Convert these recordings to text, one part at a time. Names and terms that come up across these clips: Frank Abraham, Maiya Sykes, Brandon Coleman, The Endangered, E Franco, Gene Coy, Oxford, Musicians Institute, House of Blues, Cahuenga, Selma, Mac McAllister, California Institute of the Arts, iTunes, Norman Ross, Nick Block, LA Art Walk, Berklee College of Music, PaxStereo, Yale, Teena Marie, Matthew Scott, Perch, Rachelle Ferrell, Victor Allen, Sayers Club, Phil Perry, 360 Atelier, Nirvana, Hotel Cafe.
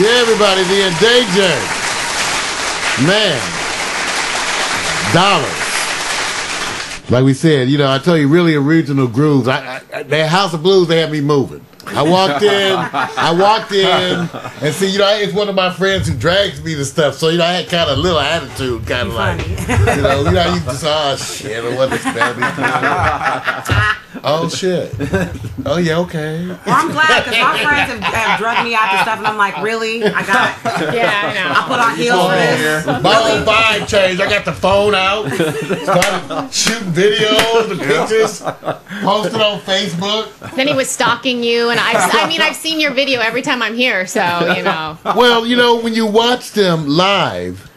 Yeah, everybody, The Endangered. Man, dollars. Like we said, you know, I tell you, really original grooves. That House of Blues, they had me moving. I walked in, and see, you know, it's one of my friends who drags me to stuff, so, you know, I had kind of a little attitude, kind of like, you know, you just, oh, shit, I wasn't expecting it. Oh, shit. Oh, yeah, okay. Well, I'm glad, because my friends have drugged me out to stuff, and I'm like, really? I got it. Yeah, I know. I put on heels for this. My own vibe changed. I got the phone out, started shooting videos and pictures, posted on Facebook. Then he was stalking you, and I mean, I've seen your video every time I'm here, so, you know. Well, you know, when you watch them live,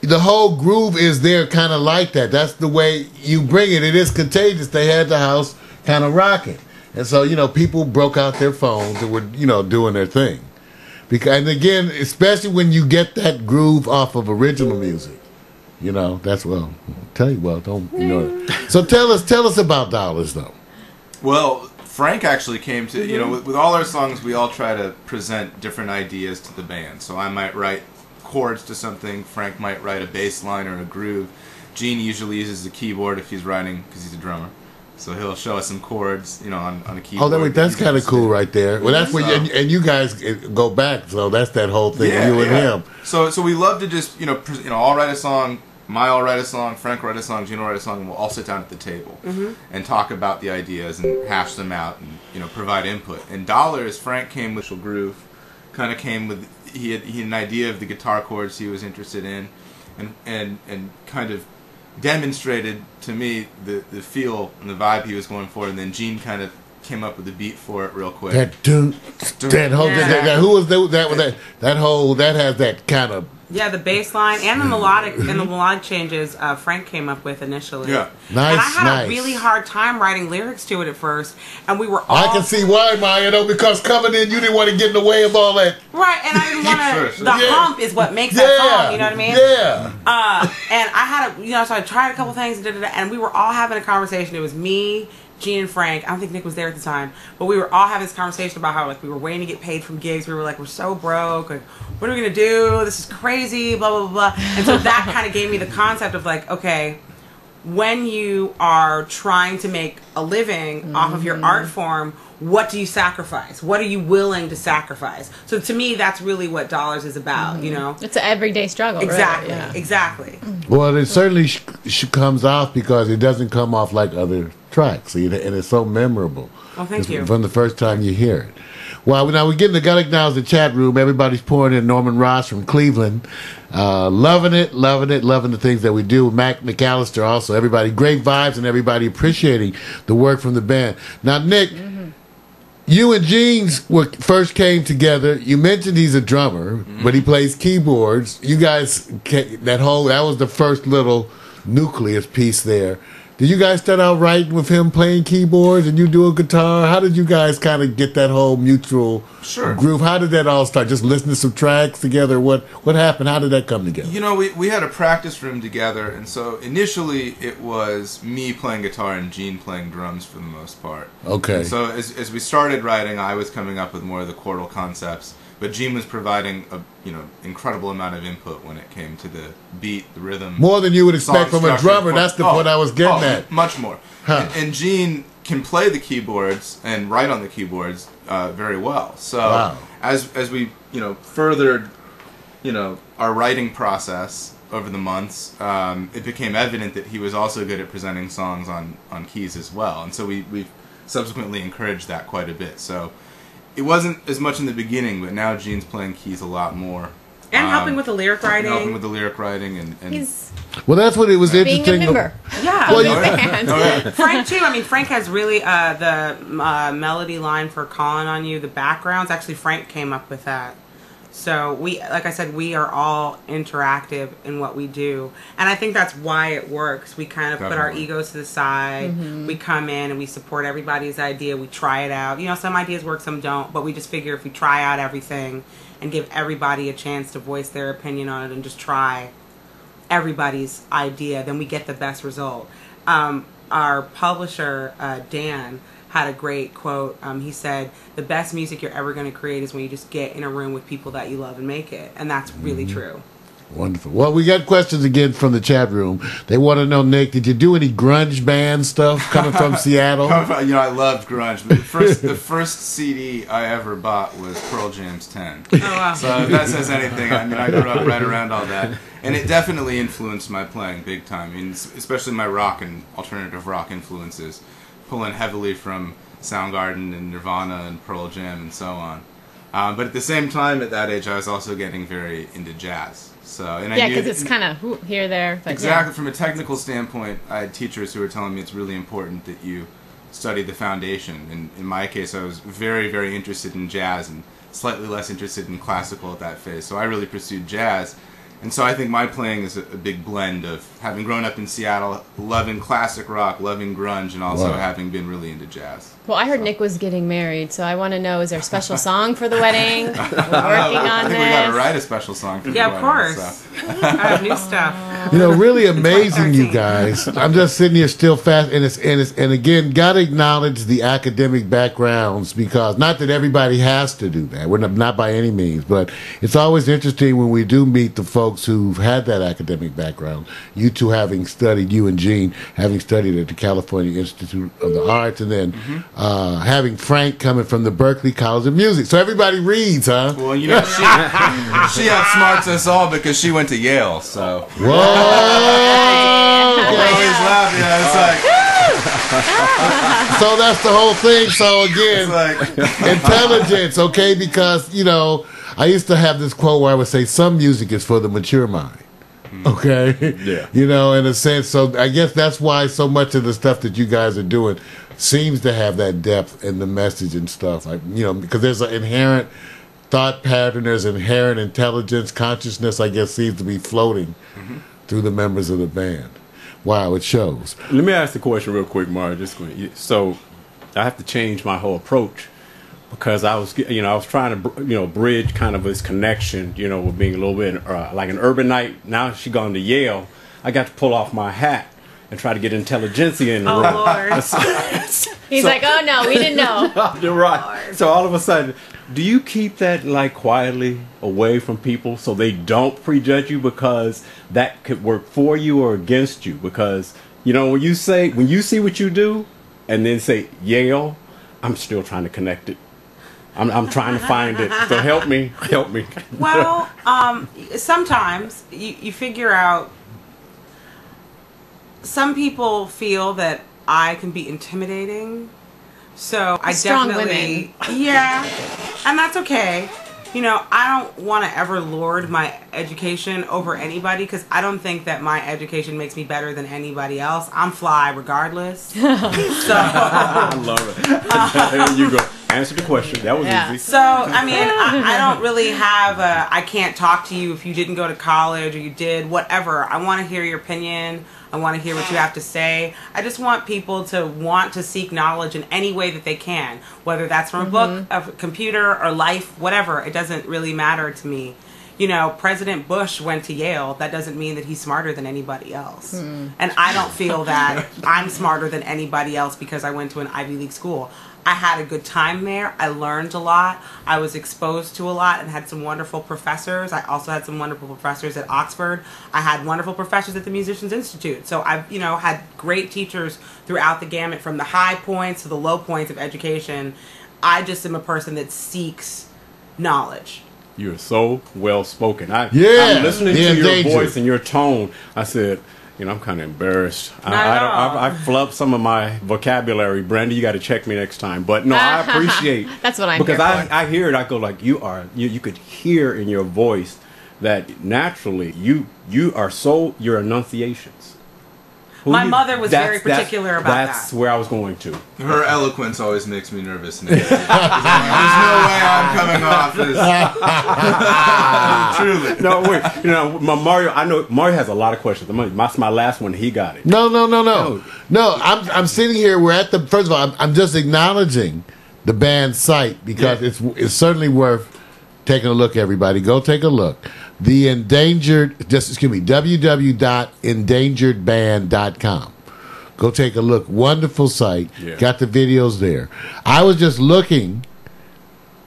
the whole groove is there kind of like that. That's the way you bring it. It is contagious. They had the house kind of rocking. And so, you know, people broke out their phones and were, you know, doing their thing. Because, and again, especially when you get that groove off of original music, you know, that's, well, I'll tell you what, don't, you know. So tell us about Dollars, though. Well, Frank actually came to, you know, with all our songs, we all try to present different ideas to the band. So I might write chords to something, Frank might write a bass line or a groove. Gene usually uses the keyboard if he's writing, because he's a drummer. So he'll show us some chords, you know, on a keyboard. Oh, that's kind of cool right there. Well, that's where you, and you guys go back, so that's that whole thing, you and him. So we love to just, you know, I'll write a song, Maiya will write a song, Frank will write a song, Gene will write a song, and we'll all sit down at the table and talk about the ideas and hash them out and, you know, provide input. And Dollars, Frank came with groove, kind of came with, he had an idea of the guitar chords he was interested in, and kind of demonstrated to me the feel and the vibe he was going for, and then Gene kind of came up with the beat for it real quick. That has that kind of, yeah, the bass line and the melodic changes Frank came up with initially. Yeah, nice. And I had a really hard time writing lyrics to it at first, and we were all... I can see why, Maiya, though, because coming in, you didn't want to get in the way of all that. Right, and I didn't want to... the hump is what makes that song, you know what I mean? Yeah. And I had a... You know, so I tried a couple things, and we were all having a conversation. It was me, Gene, and Frank. I don't think Nick was there at the time, but we were all having this conversation about how, like, we were waiting to get paid from gigs. We were like, we're so broke. Like, what are we gonna do? This is crazy. Blah blah blah. And so that kind of gave me the concept of, like, okay, when you are trying to make a living off of your art form, what do you sacrifice? What are you willing to sacrifice? So to me, that's really what Dollars is about. You know, it's an everyday struggle. Exactly. Right? Yeah. Exactly. Well, it certainly comes off, because it doesn't come off like other tracks, and it's so memorable. Well, thank you. From the first time you hear it. Well, now we're getting the gutter now is the chat room. Everybody's pouring in. Norman Ross from Cleveland, loving it, loving it, loving the things that we do. Mac McAllister also. Everybody, great vibes, and everybody appreciating the work from the band. Now, Nick, you and Gene first came together. You mentioned he's a drummer, but he plays keyboards. You guys, that was the first little nucleus piece there. Did you guys start out writing with him playing keyboards and you doing guitar? How did you guys kind of get that whole mutual groove? How did that all start? Just listening to some tracks together? What happened? How did that come together? You know, we had a practice room together, and so initially it was me playing guitar and Gene playing drums for the most part. Okay. And so as we started writing, I was coming up with more of the chordal concepts, but Gene was providing a incredible amount of input when it came to the beat, the rhythm. More than you would expect from a drummer. That's the point I was getting at. Much more. Huh. And Gene can play the keyboards and write on the keyboards very well. So as we furthered our writing process over the months, it became evident that he was also good at presenting songs on keys as well. And so we've subsequently encouraged that quite a bit. So it wasn't as much in the beginning, but now Gene's playing keys a lot more. And helping with the lyric writing. Well, that's what it was interesting. Being a member. Yeah. Well, Frank, too. I mean, Frank has really the melody line for Calling on You, the backgrounds. Actually, Frank came up with that. So, like I said, we are all interactive in what we do. And I think that's why it works. We kind of put our egos to the side. We come in and we support everybody's idea. We try it out. You know, some ideas work, some don't. But we just figure if we try out everything and give everybody a chance to voice their opinion on it and just try everybody's idea, then we get the best result. Our publisher, Dan, had a great quote. He said, the best music you're ever going to create is when you just get in a room with people that you love and make it. And that's really true. Wonderful. Well, we got questions again from the chat room. They want to know, Nick, did you do any grunge band stuff coming from Seattle? You know, I loved grunge. The first CD I ever bought was Pearl Jam's 10. Oh, wow. So if that says anything, I mean, I grew up right around all that. And it definitely influenced my playing big time. I mean, especially my rock and alternative rock influences, pulling heavily from Soundgarden and Nirvana and Pearl Jam and so on. But at the same time, at that age, I was also getting very into jazz. So, and yeah, because it's kind of here, there. But exactly. Yeah. From a technical standpoint, I had teachers who were telling me it's really important that you study the foundation. And in my case, I was very, very interested in jazz and slightly less interested in classical at that phase. So I really pursued jazz. And so I think my playing is a big blend of having grown up in Seattle, loving classic rock, loving grunge, and also having been really into jazz. Well, I heard Nick was getting married, so I want to know, is there a special song for the wedding? We're working on this. I think we got to write a special song for the wedding. Yeah, of course. So. I have new stuff. You know, really amazing, you guys. I'm just sitting here still fast, and again, got to acknowledge the academic backgrounds, because not that everybody has to do that. We're not by any means, but it's always interesting when we do meet the folks who've had that academic background. You two having studied, you and Gene having studied at the California Institute of the Arts, and then having Frank coming from the Berklee College of Music. So everybody reads, huh? Well, you know, she outsmarts us all because she went to Yale. So whoa! We're always laughing. It's like. So that's the whole thing. So again, intelligence, okay? Because you know, I used to have this quote where I would say, some music is for the mature mind. Okay? Yeah. You know, in a sense. So I guess that's why so much of the stuff that you guys are doing seems to have that depth in the message and stuff. Like, you know, because there's an inherent thought pattern, there's inherent intelligence, consciousness, I guess, seems to be floating through the members of the band. Wow, it shows. Let me ask the question real quick, Mara. So I have to change my whole approach, because I was, you know, I was trying to, you know, bridge kind of this connection, you know, with being a little bit like an urbanite. Now she gone to Yale. I got to pull off my hat and try to get intelligentsia in the room. Oh, Lord. He's like, oh, no, we didn't know. Right. Lord. So all of a sudden, do you keep that, like, quietly away from people so they don't prejudge you, because that could work for you or against you? Because, you know, when you say, when you see what you do and then say Yale, I'm still trying to connect it. I'm trying to find it, so help me, help me. Well, sometimes you figure out, some people feel that I can be intimidating, so I definitely, yeah, and that's okay. You know, I don't want to ever lord my education over anybody, because I don't think that my education makes me better than anybody else. I'm fly regardless. So, I love it. There you go. Answer the question. That was easy. So, I mean, I don't really have a, I can't talk to you if you didn't go to college or you did, whatever. I want to hear your opinion. I want to hear what you have to say. I just want people to want to seek knowledge in any way that they can, whether that's from a book, a computer, or life, whatever. It doesn't really matter to me. You know, President Bush went to Yale. That doesn't mean that he's smarter than anybody else. And I don't feel that I'm smarter than anybody else because I went to an Ivy League school. I had a good time there. I learned a lot. I was exposed to a lot and had some wonderful professors. I also had some wonderful professors at Oxford. I had wonderful professors at the Musicians Institute. So I've, you know, had great teachers throughout the gamut, from the high points to the low points of education. I just am a person that seeks knowledge. You're so well spoken. I'm listening to your voice and your tone. I said, you know, I'm kind of embarrassed. I flubbed some of my vocabulary. Brandon, you got to check me next time. But no, I appreciate that's what I'm because I hear it. I go like, you could hear in your voice that naturally you are so your enunciations. My mother was very particular about that. That's where I was going to. Her eloquence always makes me nervous. Now. There's no way I'm coming off this. Truly. No, wait. You know, Mario has a lot of questions. That's my last one. He got it. No. I'm sitting here. We're at the, first of all, I'm just acknowledging the band's site, because it's certainly worth taking a look, everybody. Go take a look. The Endangered, www.endangeredband.com. Go take a look. Wonderful site. Yeah. Got the videos there. I was just looking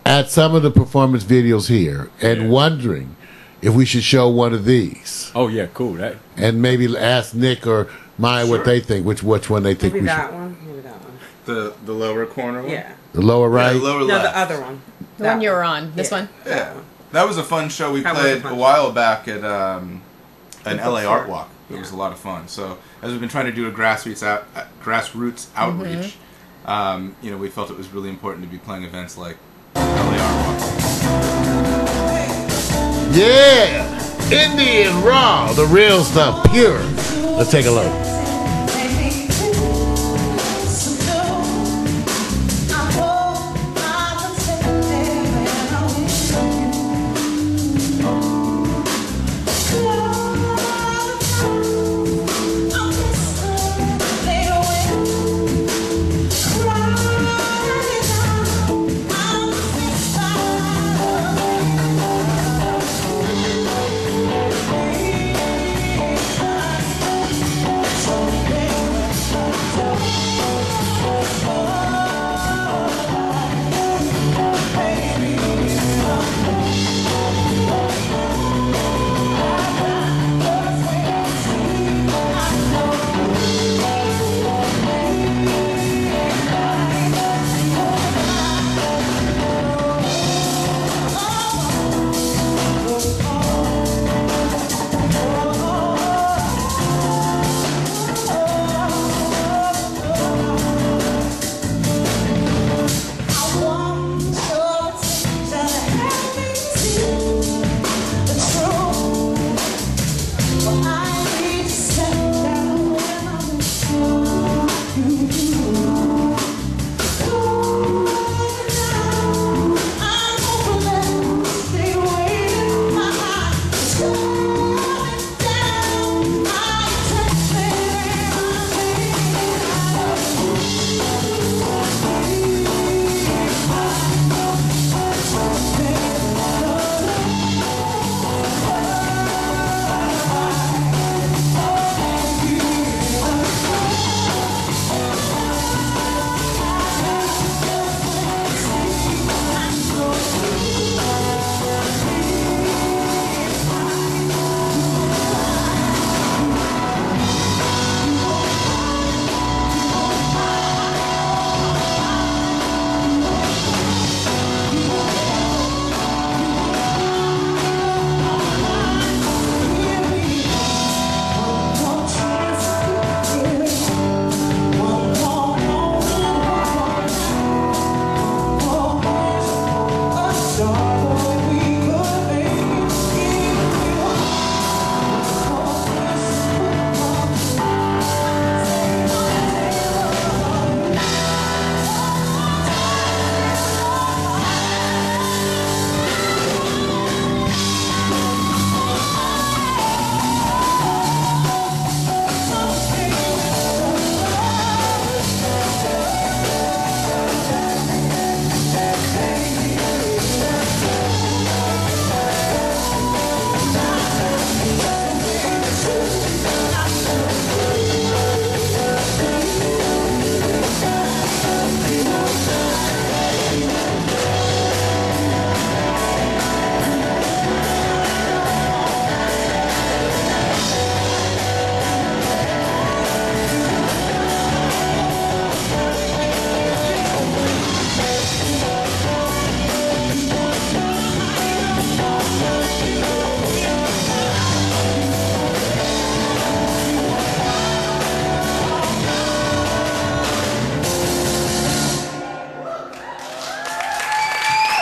at some of the performance videos here and wondering if we should show one of these. Oh, yeah, cool. That. And maybe ask Nick or Maiya what they think, which one they think maybe we should. Maybe that one. The lower corner one? Yeah. The lower right? Yeah, lower left. The other one. The one you were on. This one? Yeah. That was a fun show we played a while back at an LA Art Walk. It was a lot of fun. So as we've been trying to do a grassroots outreach, you know, we felt it was really important to be playing events like LA Art Walk. Yeah! Indian Raw, the real stuff, pure. Let's take a look.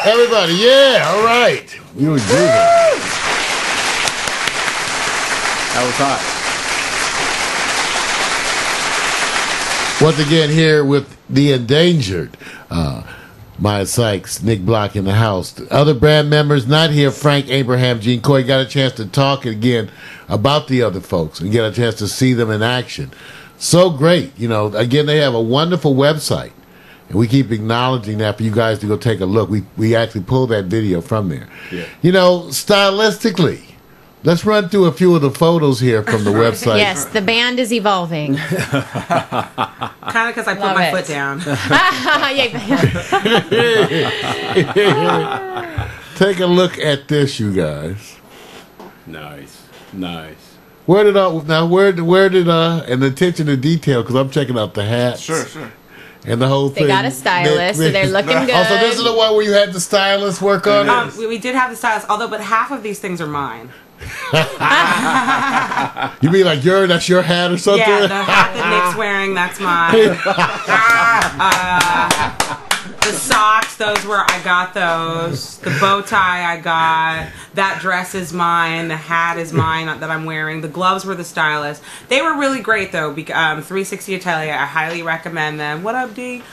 Everybody, yeah, all right. We were doing it. That was hot. Once again, here with The Endangered, Maiya Sykes, Nick Block in the house. The other band members not here, Frank Abraham, Gene Coy, got a chance to talk again about the other folks and get a chance to see them in action. So great. You know, again, they have a wonderful website. And we keep acknowledging that for you guys to go take a look. We actually pulled that video from there. Yeah. You know, stylistically, Let's run through a few of the photos here from the website. Yes, the band is evolving. Kind of because I put my foot down. Take a look at this, you guys. Nice, nice. Where did I now? Where did and attention to detail? Because I'm checking out the hats. Sure, sure. And the whole thing. They got a stylist, so they're looking good. Also, this is the one where you had the stylist work on it. We did have the stylist, but half of these things are mine. You mean like that's your hat or something? Yeah, the hat that Nick's wearing, that's mine. The socks, those were, I got those. The bow tie I got. That dress is mine. The hat is mine that I'm wearing. The gloves were the stylist. They were really great though. 360 Atelier, I highly recommend them. What up, D?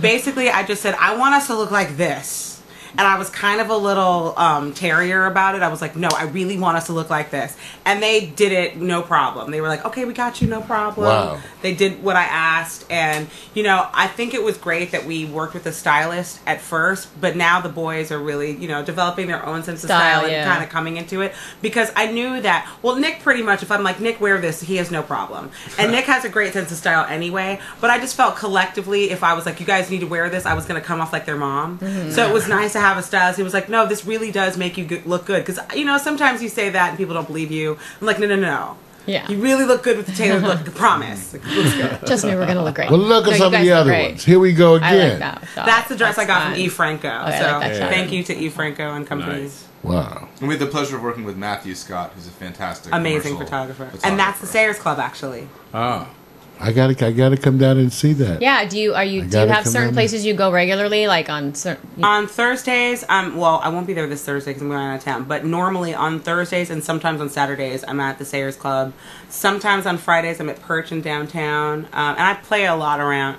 Basically, I just said, I want us to look like this. And I was kind of a little terrier about it. I was like, no, I really want us to look like this. And they did it, no problem. They were like, okay, we got you, no problem. Wow. They did what I asked. And, you know, I think it was great that we worked with a stylist at first. But now the boys are really, you know, developing their own sense of style and kind of coming into it. Because I knew that, well, Nick pretty much, if I'm like, Nick, wear this, he has no problem. And Nick has a great sense of style anyway. But I just felt collectively, if I was like, you guys need to wear this, I was going to come off like their mom. Mm-hmm. So it was nice to have a stylist who was like, no, this really does make you look good. Because, you know, sometimes you say that and people don't believe you. I'm like, no, no, no. Yeah. You really look good with the tailored look. I promise. It looks good. Trust me, we're going to look great. Well, look at some of the other ones. Here we go again. Like that. That's the dress I got from E Franco. Okay, so like thank you to E Franco and companies. Nice. Wow. And we had the pleasure of working with Matthew Scott, who's a fantastic, amazing photographer. And that's the Sayers Club, actually. Oh. I gotta come down and see that. Yeah, do you have certain places you go regularly, like on certain... On Thursdays, well, I won't be there this Thursday because I'm going out of town, but normally on Thursdays and sometimes on Saturdays, I'm at the Sayers Club. Sometimes on Fridays, I'm at Perch in downtown, and I play a lot around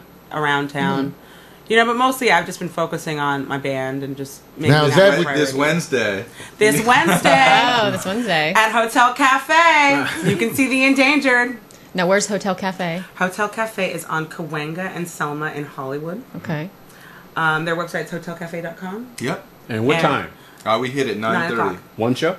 town. Mm-hmm. You know, but mostly I've just been focusing on my band and just making this Wednesday. This Wednesday. Oh, this Wednesday. At Hotel Cafe. You can see The Endangered. Now, where's Hotel Cafe? Hotel Cafe is on Cahuenga and Selma in Hollywood. Okay. Their website's hotelcafe.com. Yep. And what time? We hit at 9:30. One show?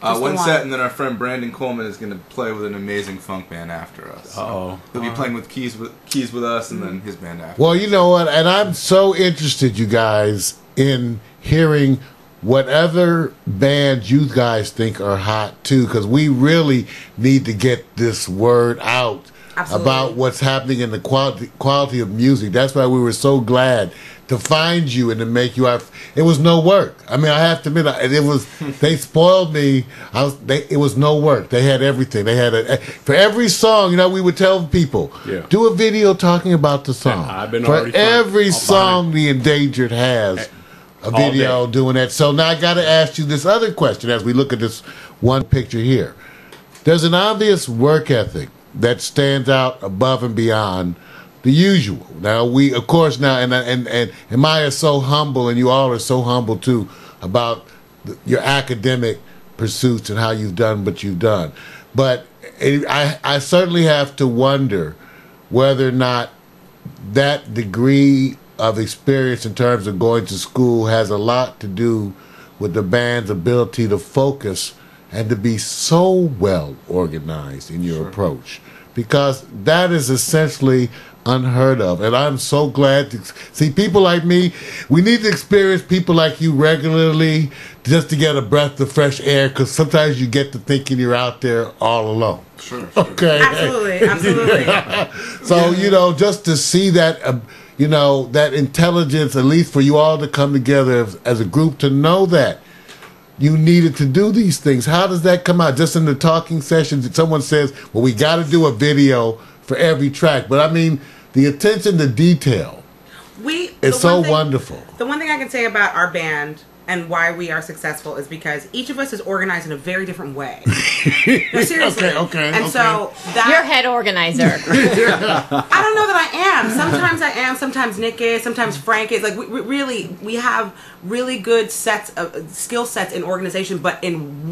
One set, and then our friend Brandon Coleman is going to play with an amazing funk band after us. Uh-oh. So he'll be playing with keys with us, and then his band after. Well, you know what? And I'm so interested, you guys, in hearing whatever bands you guys think are hot too, because we really need to get this word out. Absolutely. About what's happening in the quality of music. That's why we were so glad to find you and to make you our... It was no work. I mean, I have to admit, it was... They spoiled me. It was no work. They had everything. They had for every song. You know, we would tell people, do a video talking about the song. I've been for every song The Endangered has. A video doing that. So now I got to ask you this other question as we look at this one picture here. There's an obvious work ethic that stands out above and beyond the usual. Now we, of course, and Maiya is so humble, and you all are so humble too about your academic pursuits and how you've done what you've done. But I certainly have to wonder whether or not that degree of experience in terms of going to school has a lot to do with the band's ability to focus and to be so well organized in your approach, because that is essentially unheard of. And I'm so glad to see people like me. We need to experience people like you regularly just to get a breath of fresh air, because sometimes you get to thinking you're out there all alone. Sure. Okay. Absolutely. Absolutely. So, you know, just to see that... you know, that intelligence, at least for you all to come together as a group, to know that you needed to do these things. How does that come out? Just in the talking sessions, someone says, well, we got to do a video for every track. But, I mean, the attention to detail is so wonderful. The one thing I can say about our band and why we are successful is because each of us is organized in a very different way. No, seriously. Okay. So that... You're head organizer. I don't know that I am. Sometimes I am. Sometimes Nick is. Sometimes Frank is. Like, we have really good sets of skill sets in organization, but in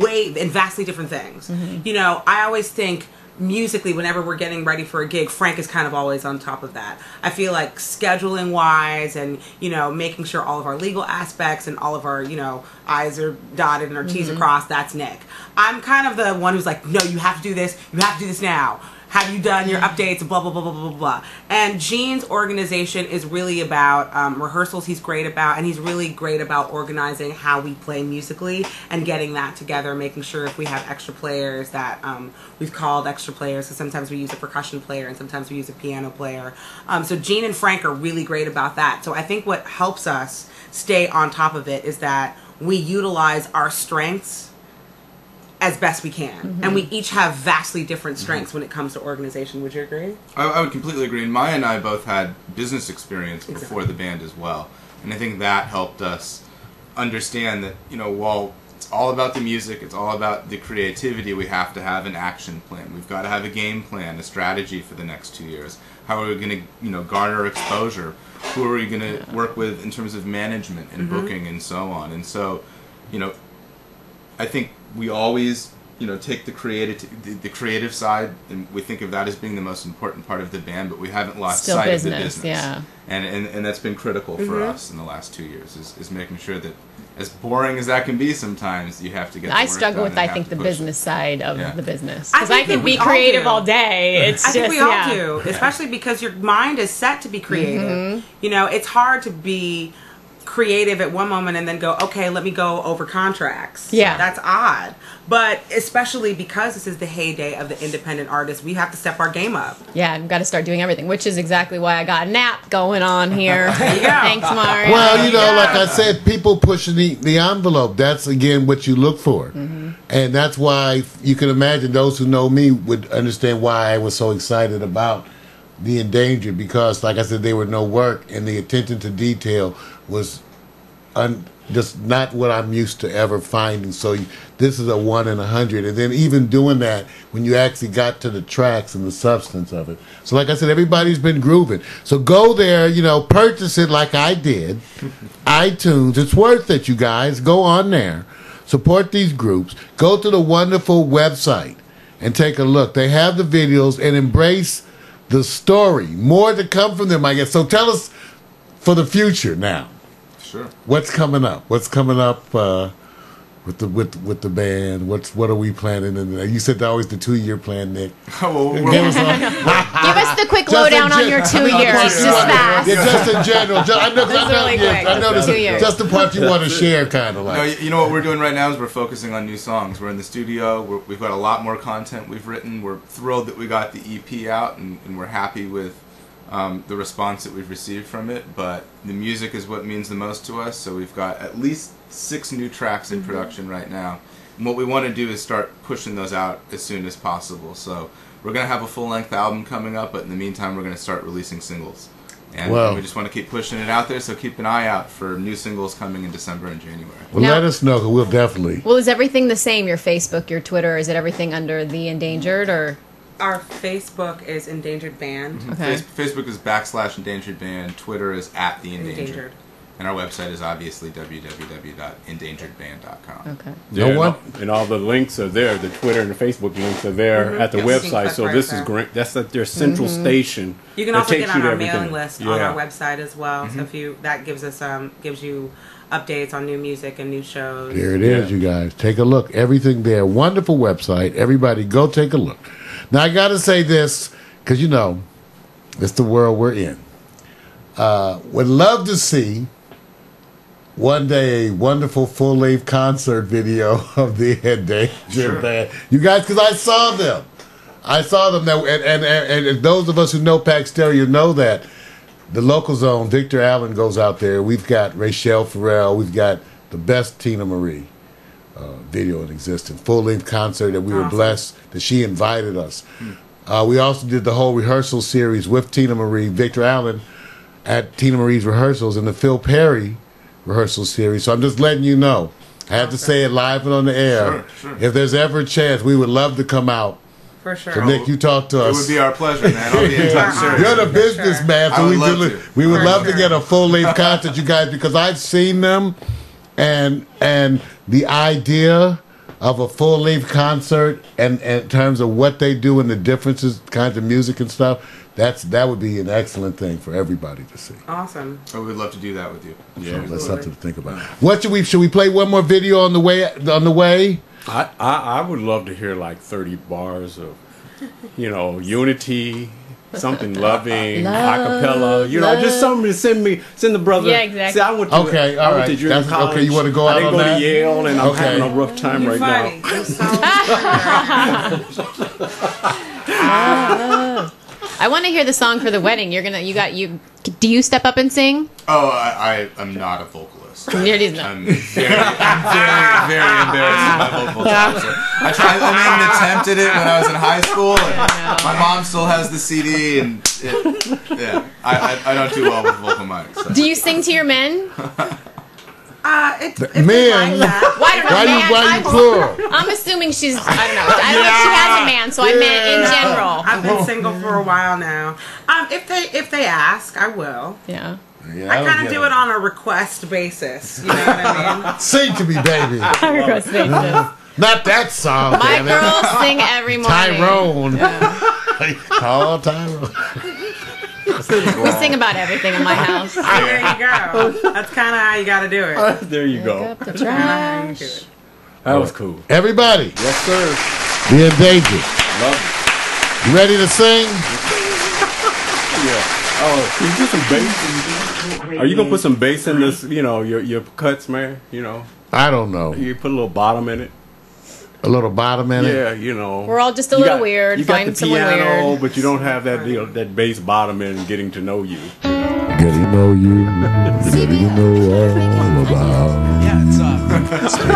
vastly different things. Mm-hmm. You know, I always think musically, whenever we're getting ready for a gig, Frank is kind of always on top of that. I feel like scheduling wise and, you know, making sure all of our legal aspects and all of our, you know, I's are dotted and our T's are crossed, that's Nick. I'm kind of the one who's like, no, you have to do this. You have to do this now. Have you done your updates? Blah, blah, blah, blah, blah, blah. And Gene's organization is really about rehearsals. He's great about, and he's really great about organizing how we play musically and getting that together, making sure if we have extra players that we've called extra players. So sometimes we use a percussion player and sometimes we use a piano player. So Gene and Frank are really great about that. So I think what helps us stay on top of it is that we utilize our strengths as best we can. And we each have vastly different strengths when it comes to organization. Would you agree? I would completely agree. And Maiya and I both had business experience before the band as well. And I think that helped us understand that, you know, while it's all about the music, it's all about the creativity, we have to have an action plan. We've got to have a game plan, a strategy for the next 2 years. How are we going to, you know, garner exposure? Who are we going to work with in terms of management and booking and so on? And so, you know, I think we always, you know, take the creative side, and we think of that as being the most important part of the band. But we haven't lost sight of the business, and that's been critical for us in the last 2 years. Is making sure that, as boring as that can be, sometimes you have to get. I struggle with, I think, the business side of the business, because I can be creative all day. It's I think we all do, especially because your mind is set to be creative. You know, it's hard to be creative at one moment and then go, okay, let me go over contracts. That's odd. But especially because this is the heyday of the independent artist, we have to step our game up. I've got to start doing everything, which is exactly why I got a nap going on here. Thanks, Mario. Well, you know, like I said, people pushing the envelope, that's again what you look for. And that's why you can imagine those who know me would understand why I was so excited about The Endangered, because, like I said, they were no work, and the attention to detail was just not what I'm used to ever finding. So this is a 1 in 100. And then even doing that, when you actually got to the tracks and the substance of it. So like I said, everybody's been grooving. So go there, you know, purchase it like I did. iTunes, it's worth it, you guys. Go on there. Support these groups. Go to the wonderful website and take a look. They have the videos, and embrace the story. More to come from them, I guess. So tell us for the future now. Sure. What's coming up? What's coming up with the band? What are we planning? And you said always the 2-year plan, Nick. Oh, well, give us the quick lowdown on your 2 years, just fast. Yeah, just in general. Just the part you want to share, kind of like. No, you know what we're doing right now is we're focusing on new songs. We're in the studio. We've got a lot more content we've written. We're thrilled that we got the EP out, and we're happy with the response that we've received from it, but the music is what means the most to us, so we've got at least 6 new tracks in production right now, and what we want to do is start pushing those out as soon as possible. So we're going to have a full-length album coming up, but in the meantime we're going to start releasing singles, and we just want to keep pushing it out there, so keep an eye out for new singles coming in December and January. Well, now, let us know, we'll definitely. Well, is everything the same, your Facebook, your Twitter, is it everything under The Endangered, or...? Our Facebook is Endangered Band. Okay. Facebook is /Endangered Band. Twitter is @The Endangered. And our website is obviously www.endangeredband.com. Okay. Yeah, and all the links are there. The Twitter and the Facebook links are there at the website. So this is great. That's like their central station. You can also get on our mailing list on our website as well. So if you gives you updates on new music and new shows. There it is, you guys. Take a look. Everything there. Wonderful website. Everybody go take a look. Now, I got to say this, because, you know, it's the world we're in. Would love to see one day a wonderful full-length concert video of the Endangered Band. You guys, because I saw them. I saw them. Now, and those of us who know PaxStereo know that. The local zone, Victor Allen goes out there. We've got Rachelle Ferrell. We've got the best Teena Marie. Video in existence, full-length concert that we were blessed that she invited us. We also did the whole rehearsal series with Teena Marie, Victor Allen at Teena Marie's rehearsals, and the Phil Perry rehearsal series. So I'm just letting you know. I have to say it live and on the air. If there's ever a chance, we would love to come out. For sure. So Nick, you talk to us. It would be our pleasure, man. I'll be in touch soon. You're the businessman, so we would love to get a full-length concert, you guys, because I've seen them. And the idea of a full-length concert and in terms of what they do and the differences, kinds of music and stuff, that would be an excellent thing for everybody to see. Awesome. I would love to do that with you. Yeah, that's something to think about. What should we play one more video on the way? I would love to hear like 30 bars of, you know, unity. Something loving, acapella, you know, just something to send the brother. Yeah, exactly. See, I went to college. You want to go out on that? I didn't go to Yale, and I'm having a rough time right now. So I want to hear the song for the wedding. Do you step up and sing? Oh, I'm not a vocalist. I'm very embarrassed by vocal talent. I attempted it when I was in high school. And my mom still has the CD, and I don't do well with vocal mics. So. Do you sing to your men? Men. Why plural? I'm assuming she's. I don't know. I don't know if she has a man, so I meant in general. I've been single for a while now. If they ask, I will. Yeah. I kind of do it on a request basis. You know what I mean? Sing to me, baby. Request basis. Not that song. My girls sing every morning. Tyrone. Call Tyrone. We sing about everything in my house. There you go. That's kind of how you got to do it. There you go. Up the trash. That was cool. Everybody. Yes, sir. The Endangered. Love it. You ready to sing? Yeah. Oh, can you do some bass? Are you going to put some bass in this, you know, your cuts, man? You know? I don't know. You put a little bottom in it. A little bottom in it. Yeah, you know. We're all just a little weird. You got the piano, but you don't have that that bass bottom in getting to know you. Getting know you. Getting to know all about. Yeah, it's up.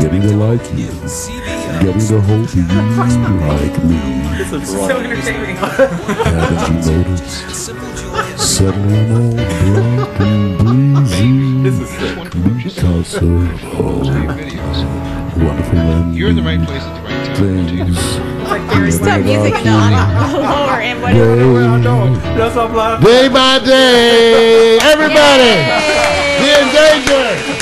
Getting to like you. Getting to hope you like me. It's so entertaining. Haven't you noticed? Suddenly I'm all drunk and breezy. This is sick. Because of all. You're in the right place at the right time. There's some music lower and whatever. Day by day, everybody, The Endangered.